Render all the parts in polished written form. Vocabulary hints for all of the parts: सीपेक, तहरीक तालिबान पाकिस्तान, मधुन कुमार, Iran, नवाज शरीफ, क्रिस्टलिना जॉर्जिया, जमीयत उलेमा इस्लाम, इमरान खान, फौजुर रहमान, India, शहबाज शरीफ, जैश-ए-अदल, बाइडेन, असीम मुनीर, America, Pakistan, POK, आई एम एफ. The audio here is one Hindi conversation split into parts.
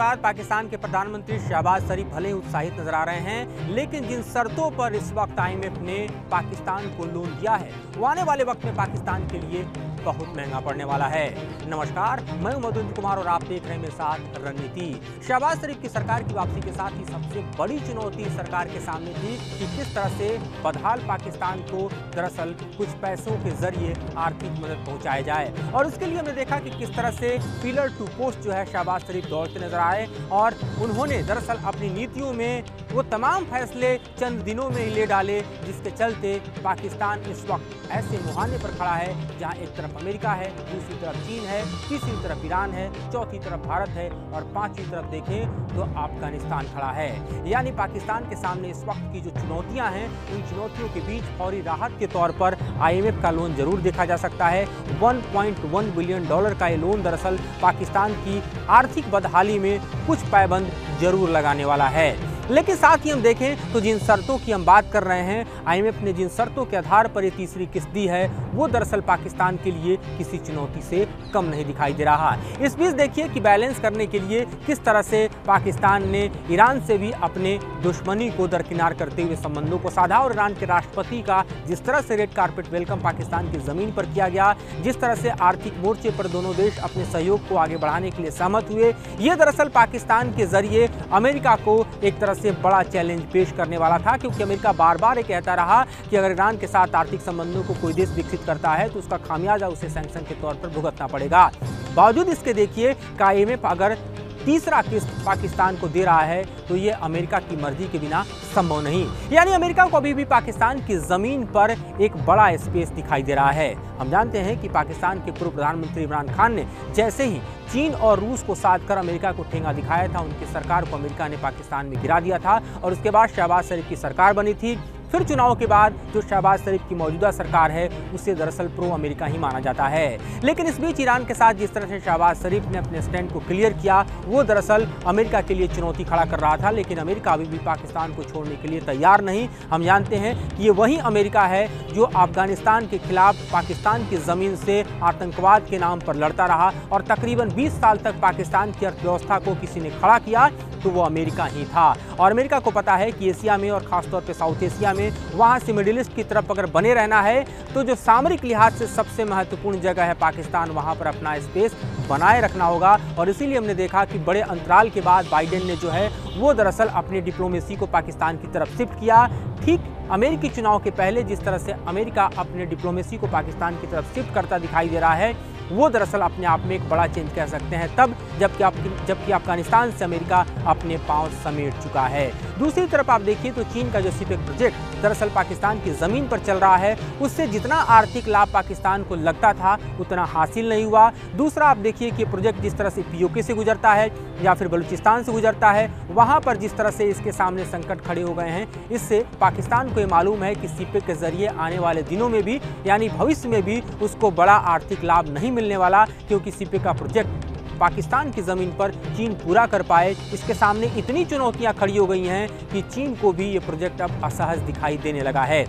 पाकिस्तान के प्रधानमंत्री शहबाज शरीफ भले उत्साहित नजर आ रहे हैं, लेकिन जिन शर्तों पर इस वक्त IMF ने पाकिस्तान को लोन दिया है वो आने वाले वक्त में पाकिस्तान के लिए बहुत महंगा पड़ने वाला है। नमस्कार, मैं मधुन कुमार और आप देख रहे हैं मेरे साथ रणनीति। शहबाज शरीफ की सरकार की वापसी के साथ ही सबसे बड़ी चुनौती सरकार के सामने थी कि किस तरह से बदहाल पाकिस्तान को दरअसल कुछ पैसों के जरिए आर्थिक मदद पहुंचाई जाए, और उसके लिए हमने देखा कि किस तरह से पिलर टू पोस्ट जो है शहबाज शरीफ दौड़ते नजर आए और उन्होंने दरअसल अपनी नीतियों में वो तमाम फैसले चंद दिनों में ले डाले, जिसके चलते पाकिस्तान इस वक्त ऐसे मुहाने पर खड़ा है जहां एक तरफ अमेरिका है, दूसरी तरफ चीन है, तीसरी तरफ ईरान है, चौथी तरफ भारत है और पांचवी तरफ देखें तो अफगानिस्तान खड़ा है। यानी पाकिस्तान के सामने इस वक्त की जो चुनौतियां हैं, उन चुनौतियों के बीच फौरी राहत के तौर पर IMF का लोन जरूर देखा जा सकता है। $1.1 बिलियन का ये लोन दरअसल पाकिस्तान की आर्थिक बदहाली में कुछ पायबंद जरूर लगाने वाला है। लेकिन साथ ही हम देखें तो जिन शर्तों की हम बात कर रहे हैं, IMF ने जिन शर्तों के आधार पर ये तीसरी किस्त दी है वो दरअसल पाकिस्तान के लिए किसी चुनौती से कम नहीं दिखाई दे रहा। इस बीच देखिए कि बैलेंस करने के लिए किस तरह से पाकिस्तान ने ईरान से भी अपने दुश्मनी को दरकिनार करते हुए संबंधों को साधा, और ईरान के राष्ट्रपति का जिस तरह से रेड कार्पेट वेलकम पाकिस्तान की ज़मीन पर किया गया, जिस तरह से आर्थिक मोर्चे पर दोनों देश अपने सहयोग को आगे बढ़ाने के लिए सहमत हुए, ये दरअसल पाकिस्तान के जरिए अमेरिका को एक से बड़ा चैलेंज पेश करने वाला था, क्योंकि अमेरिका बार बार ये कहता रहा कि अगर ईरान के साथ आर्थिक संबंधों को कोई देश विकसित करता है तो उसका खामियाजा उसे सैंक्शन के तौर पर भुगतना पड़ेगा। बावजूद इसके देखिए IMF अगर तीसरा किस्त पाकिस्तान को दे रहा है तो ये अमेरिका की मर्जी के बिना संभव नहीं। यानी अमेरिका को अभी भी पाकिस्तान की ज़मीन पर एक बड़ा स्पेस दिखाई दे रहा है। हम जानते हैं कि पाकिस्तान के पूर्व प्रधानमंत्री इमरान खान ने जैसे ही चीन और रूस को साथ कर अमेरिका को ठेंगा दिखाया था, उनकी सरकार को अमेरिका ने पाकिस्तान में गिरा दिया था, और उसके बाद शहबाज शरीफ की सरकार बनी थी। फिर चुनाव के बाद जो शहबाज शरीफ की मौजूदा सरकार है उसे दरअसल प्रो अमेरिका ही माना जाता है। लेकिन इस बीच ईरान के साथ जिस तरह से शहबाज शरीफ ने अपने स्टैंड को क्लियर किया वो दरअसल अमेरिका के लिए चुनौती खड़ा कर रहा था, लेकिन अमेरिका अभी भी पाकिस्तान को छोड़ने के लिए तैयार नहीं। हम जानते हैं कि ये वही अमेरिका है जो अफगानिस्तान के खिलाफ पाकिस्तान की ज़मीन से आतंकवाद के नाम पर लड़ता रहा, और तकरीबन 20 साल तक पाकिस्तान की अर्थव्यवस्था को किसी ने खड़ा किया तो वो अमेरिका ही था। और अमेरिका को पता है कि एशिया में और ख़ासतौर पर साउथ एशिया में वहाँ से मिडिल ईस्ट की तरफ अगर बने रहना है तो जो सामरिक लिहाज से सबसे महत्वपूर्ण जगह है पाकिस्तान, वहाँ पर अपना स्पेस बनाए रखना होगा। और इसीलिए हमने देखा कि बड़े अंतराल के बाद बाइडेन ने जो है वो दरअसल अपनी डिप्लोमेसी को पाकिस्तान की तरफ शिफ्ट किया। ठीक अमेरिकी चुनाव के पहले जिस तरह से अमेरिका अपने डिप्लोमेसी को पाकिस्तान की तरफ शिफ्ट करता दिखाई दे रहा है वो दरअसल अपने आप में एक बड़ा चेंज कह सकते हैं, तब जबकि अफगानिस्तान से अमेरिका अपने पांव समेट चुका है। दूसरी तरफ आप देखिए तो चीन का जो सीपेक प्रोजेक्ट दरअसल पाकिस्तान की ज़मीन पर चल रहा है, उससे जितना आर्थिक लाभ पाकिस्तान को लगता था उतना हासिल नहीं हुआ। दूसरा आप देखिए कि प्रोजेक्ट जिस तरह से POK से गुजरता है या फिर बलूचिस्तान से गुजरता है, वहाँ पर जिस तरह से इसके सामने संकट खड़े हो गए हैं, इससे पाकिस्तान को ये मालूम है कि सीपेक के जरिए आने वाले दिनों में भी यानी भविष्य में भी उसको बड़ा आर्थिक लाभ नहीं मिलने वाला, क्योंकि सीपेक का प्रोजेक्ट पाकिस्तान की ज़मीन पर चीन पूरा कर पाए इसके सामने इतनी चुनौतियां खड़ी हो गई हैं कि चीन को भी ये प्रोजेक्ट अब असहज दिखाई देने लगा है।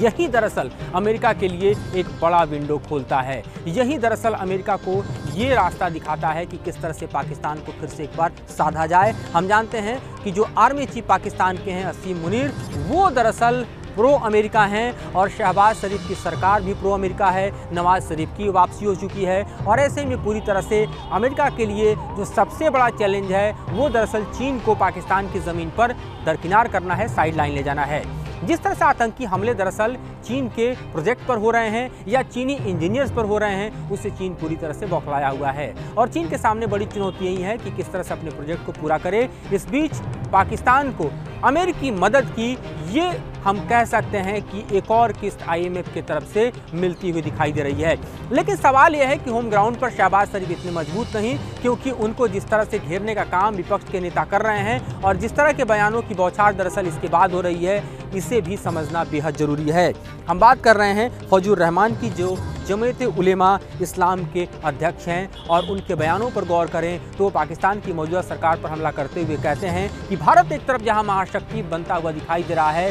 यही दरअसल अमेरिका के लिए एक बड़ा विंडो खोलता है, यही दरअसल अमेरिका को ये रास्ता दिखाता है कि किस तरह से पाकिस्तान को फिर से एक बार साधा जाए। हम जानते हैं कि जो आर्मी चीफ पाकिस्तान के हैं असीम मुनीर, वो दरअसल प्रो अमेरिका हैं, और शहबाज शरीफ की सरकार भी प्रो अमेरिका है। नवाज शरीफ की वापसी हो चुकी है और ऐसे में पूरी तरह से अमेरिका के लिए जो सबसे बड़ा चैलेंज है वो दरअसल चीन को पाकिस्तान की ज़मीन पर दरकिनार करना है, साइड लाइन ले जाना है। जिस तरह से आतंकी हमले दरअसल चीन के प्रोजेक्ट पर हो रहे हैं या चीनी इंजीनियर्स पर हो रहे हैं, उससे चीन पूरी तरह से बौखलाया हुआ है, और चीन के सामने बड़ी चुनौती यही है कि किस तरह से अपने प्रोजेक्ट को पूरा करे। इस बीच पाकिस्तान को अमेरिकी मदद की ये हम कह सकते हैं कि एक और किस्त IMF की तरफ से मिलती हुई दिखाई दे रही है। लेकिन सवाल यह है कि होम ग्राउंड पर शहबाज शरीफ इतने मजबूत नहीं, क्योंकि उनको जिस तरह से घेरने का काम विपक्ष के नेता कर रहे हैं और जिस तरह के बयानों की बौछार दरअसल इसके बाद हो रही है, इसे भी समझना बेहद ज़रूरी है। हम बात कर रहे हैं फौजुर रहमान की, जो जमीयत उलेमा इस्लाम के अध्यक्ष हैं, और उनके बयानों पर गौर करें तो वो पाकिस्तान की मौजूदा सरकार पर हमला करते हुए कहते हैं कि भारत एक तरफ जहां महाशक्ति बनता हुआ दिखाई दे रहा है,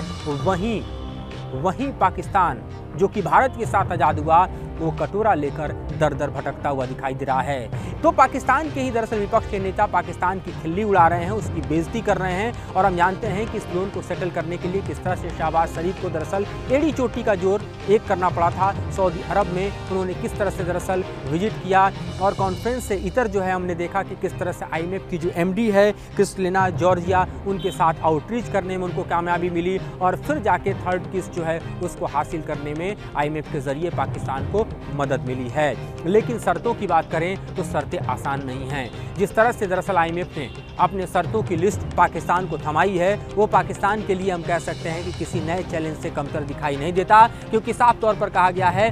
वहीं पाकिस्तान जो कि भारत के साथ आज़ाद हुआ वो कटोरा लेकर दर दर भटकता हुआ दिखाई दे रहा है। तो पाकिस्तान के ही दरअसल विपक्ष के नेता पाकिस्तान की खिल्ली उड़ा रहे हैं, उसकी बेइज्जती कर रहे हैं। और हम जानते हैं कि इस लोन को सेटल करने के लिए किस तरह से शहबाज शरीफ को दरअसल एड़ी चोटी का जोर एक करना पड़ा था। सऊदी अरब में उन्होंने किस तरह से दरअसल विजिट किया और कॉन्फ्रेंस से इतर जो है हमने देखा कि किस तरह से IMF की जो MD है क्रिस्टलिना जॉर्जिया, उनके साथ आउटरीच करने में उनको कामयाबी मिली और फिर जाके थर्ड किस्त जो है उसको हासिल करने में IMF के ज़रिए पाकिस्तान को मदद मिली है। लेकिन शर्तों की बात करें तो शर्तें आसान नहीं हैं। जिस तरह से दरअसल IMF ने अपने शर्तों की लिस्ट पाकिस्तान को थमाई है, वो पाकिस्तान के लिए हम कह सकते हैं कि किसी नए चैलेंज से कमतर दिखाई नहीं देता, क्योंकि साफ तौर पर कहा गया है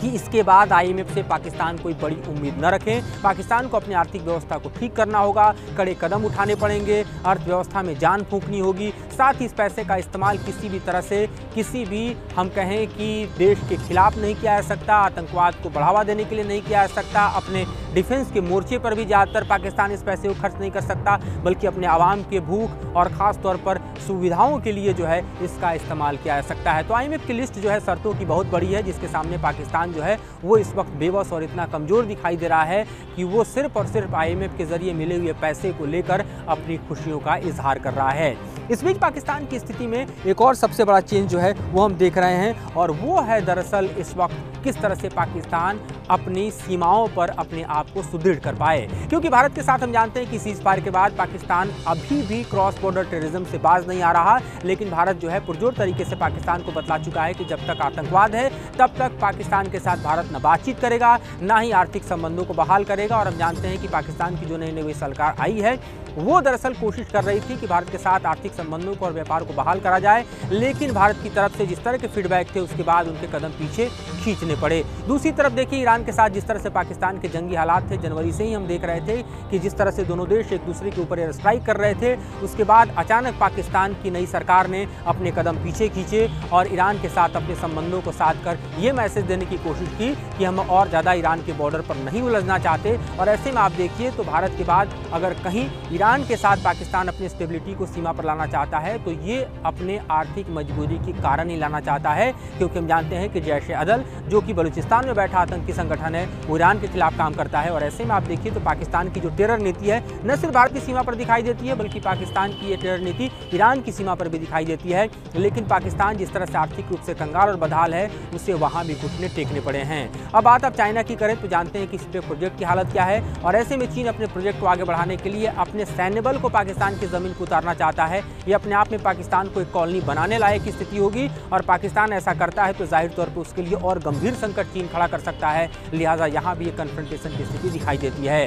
कि इसके बाद IMF से पाकिस्तान कोई बड़ी उम्मीद न रखें। पाकिस्तान को अपनी आर्थिक व्यवस्था को ठीक करना होगा, कड़े कदम उठाने पड़ेंगे, अर्थव्यवस्था में जान फूंकनी होगी, साथ ही इस पैसे का इस्तेमाल किसी भी तरह से किसी भी हम कहें कि देश के खिलाफ नहीं किया जा सकता, आतंकवाद को बढ़ावा देने के लिए नहीं किया जा सकता, अपने डिफेंस के मोर्चे पर भी ज़्यादातर पाकिस्तान इस पैसे को खर्च नहीं कर सकता, बल्कि अपने आवाम के भूख और ख़ास तौर पर सुविधाओं के लिए जो है इसका इस्तेमाल किया जा सकता है। तो IMF की लिस्ट जो है शर्तों की बहुत बड़ी है, जिसके सामने पाकिस्तान जो है वो इस वक्त बेबस और इतना कमज़ोर दिखाई दे रहा है कि वो सिर्फ और सिर्फ IMF के ज़रिए मिले हुए पैसे को लेकर अपनी खुशियों का इजहार कर रहा है। इस बीच पाकिस्तान की स्थिति में एक और सबसे बड़ा चेंज जो है वो हम देख रहे हैं, और वो है दरअसल इस वक्त किस तरह से पाकिस्तान अपनी सीमाओं पर अपने आप को सुदृढ़ कर पाए, क्योंकि भारत के साथ हम जानते हैं कि सीज फायर के बाद पाकिस्तान अभी भी क्रॉस बॉर्डर टेररिज्म से बाज नहीं आ रहा। लेकिन भारत जो है पुरजोर तरीके से पाकिस्तान को बतला चुका है कि जब तक आतंकवाद है तब तक पाकिस्तान के साथ भारत न बातचीत करेगा, ना ही आर्थिक संबंधों को बहाल करेगा। और हम जानते हैं कि पाकिस्तान की जो नई नई सरकार आई है वो दरअसल कोशिश कर रही थी कि भारत के साथ आर्थिक संबंधों को और व्यापार को बहाल करा जाए, लेकिन भारत की तरफ से जिस तरह के फीडबैक थे उसके बाद उनके कदम पीछे खींचने पड़े। दूसरी तरफ देखिए ईरान के साथ जिस तरह से पाकिस्तान के जंगी हालात थे, जनवरी से ही हम देख रहे थे कि जिस तरह से दोनों देश एक दूसरे के ऊपर एयर स्ट्राइक कर रहे थे, उसके बाद अचानक पाकिस्तान की नई सरकार ने अपने कदम पीछे खींचे और ईरान के साथ अपने संबंधों को साध कर ये मैसेज देने की कोशिश की कि हम और ज़्यादा ईरान के बॉर्डर पर नहीं उलझना चाहते। और ऐसे में आप देखिए तो भारत के बाद अगर कहीं ईरान के साथ पाकिस्तान अपनी स्टेबिलिटी को सीमा पर लाना चाहता है तो ये अपने आर्थिक मजबूरी के कारण ही लाना चाहता है, क्योंकि हम जानते हैं कि जैश-ए-अदल जो कि बलूचिस्तान में बैठा आतंकी संगठन है वो ईरान के खिलाफ काम करता है। और ऐसे में आप देखिए तो पाकिस्तान की जो टेरर नीति है न सिर्फ भारत की सीमा पर दिखाई देती है, बल्कि पाकिस्तान की ये टेरर नीति ईरान की सीमा पर भी दिखाई देती है। लेकिन पाकिस्तान जिस तरह से आर्थिक रूप से कंगाल और बदहाल है उसे वहाँ भी घुटने टेकने पड़े हैं। अब बात आप चाइना की करें तो जानते हैं कि सीपेक प्रोजेक्ट की हालत क्या है, और ऐसे में चीन अपने प्रोजेक्ट को आगे बढ़ाने के लिए अपने सैन्यबल को पाकिस्तान की ज़मीन को उतारना चाहता है। ये अपने आप में पाकिस्तान को एक कॉलोनी बनाने लायक की स्थिति होगी, और पाकिस्तान ऐसा करता है तो जाहिर तौर पर उसके लिए और गंभीर संकट चीन खड़ा कर सकता है, लिहाजा यहाँ भी एक कन्फ्रंटेशन की स्थिति दिखाई देती है।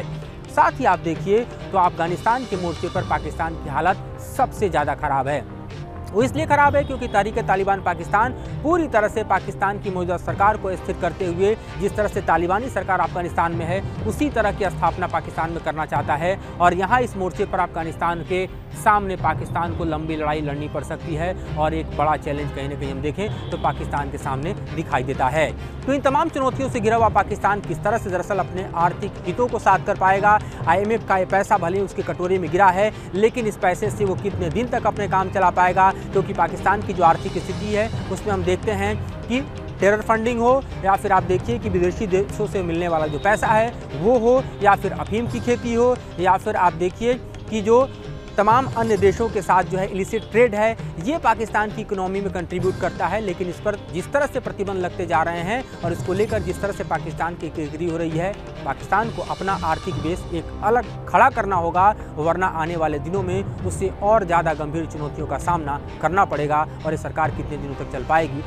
साथ ही आप देखिए तो अफगानिस्तान के मोर्चे पर पाकिस्तान की हालत सबसे ज़्यादा खराब है। वो इसलिए ख़राब है क्योंकि तहरीक तालिबान पाकिस्तान पूरी तरह से पाकिस्तान की मौजूदा सरकार को स्थिर करते हुए जिस तरह से तालिबानी सरकार अफगानिस्तान में है उसी तरह की स्थापना पाकिस्तान में करना चाहता है। और यहाँ इस मोर्चे पर अफगानिस्तान के सामने पाकिस्तान को लंबी लड़ाई लड़नी पड़ सकती है, और एक बड़ा चैलेंज कहीं ना कहीं हम देखें तो पाकिस्तान के सामने दिखाई देता है। तो इन तमाम चुनौतियों से घिरा हुआ पाकिस्तान किस तरह से दरअसल अपने आर्थिक हितों को साध कर पाएगा। IMF का ये पैसा भले ही उसके कटोरे में गिरा है, लेकिन इस पैसे से वो कितने दिन तक अपने काम चला पाएगा, क्योंकि पाकिस्तान की जो आर्थिक स्थिति है उसमें हम देखते हैं कि टेरर फंडिंग हो, या फिर आप देखिए कि विदेशी देशों से मिलने वाला जो पैसा है वो हो, या फिर अफीम की खेती हो, या फिर आप देखिए कि जो तमाम अन्य देशों के साथ जो है इलिसिट ट्रेड है, ये पाकिस्तान की इकोनॉमी में कंट्रीब्यूट करता है। लेकिन इस पर जिस तरह से प्रतिबंध लगते जा रहे हैं और इसको लेकर जिस तरह से पाकिस्तान की केकरी हो रही है, पाकिस्तान को अपना आर्थिक बेस एक अलग खड़ा करना होगा, वरना आने वाले दिनों में उससे और ज़्यादा गंभीर चुनौतियों का सामना करना पड़ेगा। और ये सरकार कितने दिनों तक चल पाएगी।